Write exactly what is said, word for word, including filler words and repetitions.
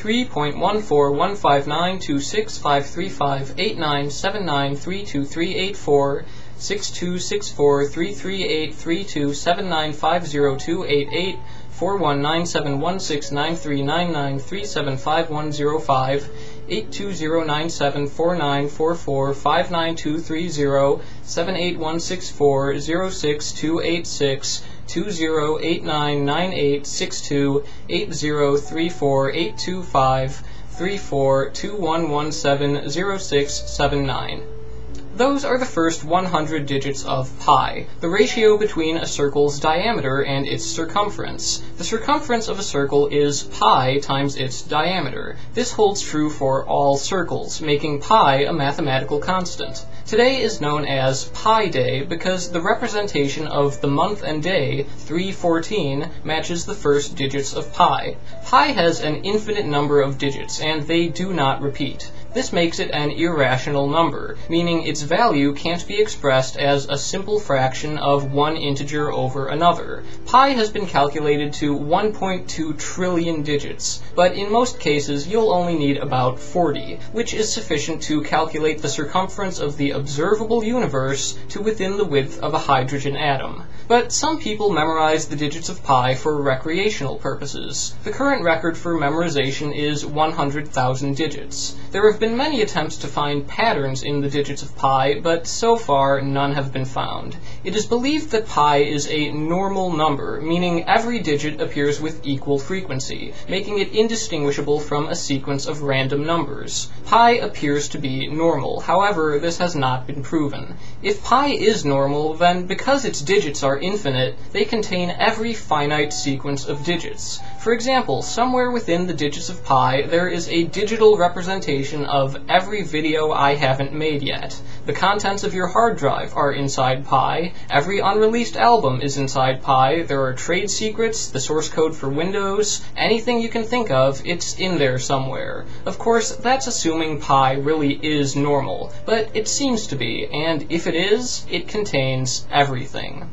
two three point one four one five nine two six five three five eight nine seven nine three two three eight four six two six four three three eight three two seven nine five zero two eight eight four one nine seven one six nine three nine nine three seven five zero two eight eight four one nine seven one six nine three nine nine three seven five zero two eight eight four one nine seven one six nine three nine nine three seven five one zero five eight two zero nine seven four nine four four five nine two three zero seven eight one six four zero six two eight six two zero eight nine nine eight six two eight zero three four eight two five three four two one one seven zero six seven nine. Those are the first one hundred digits of pi, the diameter and its circumference. The circumference of a circle is pi times its diameter. This holds true for all circles, making pi a mathematical constant. Today is known as Pi Day because the representation of the month and day, three fourteen, matches the first digits of pi. Pi has an infinite number of digits, and they do not repeat. This makes it an irrational number, meaning its value can't be expressed as a simple fraction of one integer over another. Pi has been calculated to one point two trillion digits, but in most cases you'll only need about forty, which is sufficient to calculate the circumference of the observable universe to within the width of a hydrogen atom. But some people memorize the digits of pi for recreational purposes. The current record for memorization is one hundred thousand digits. There have been many attempts to find patterns in the digits of pi, but so far none have been found. It is believed that pi is a normal number, meaning every digit appears with equal frequency, making it indistinguishable from a sequence of random numbers. Pi appears to be normal, however, this has not been proven. If pi is normal, then because its digits are infinite, they contain every finite sequence of digits. For example, somewhere within the digits of pi, there is a digital representation of every video I haven't made yet. The contents of your hard drive are inside pi, every unreleased album is inside pi, there are trade secrets, the source code for Windows, anything you can think of, it's in there somewhere. Of course, that's assuming pi really is normal, but it seems to be, and if it is, it contains everything.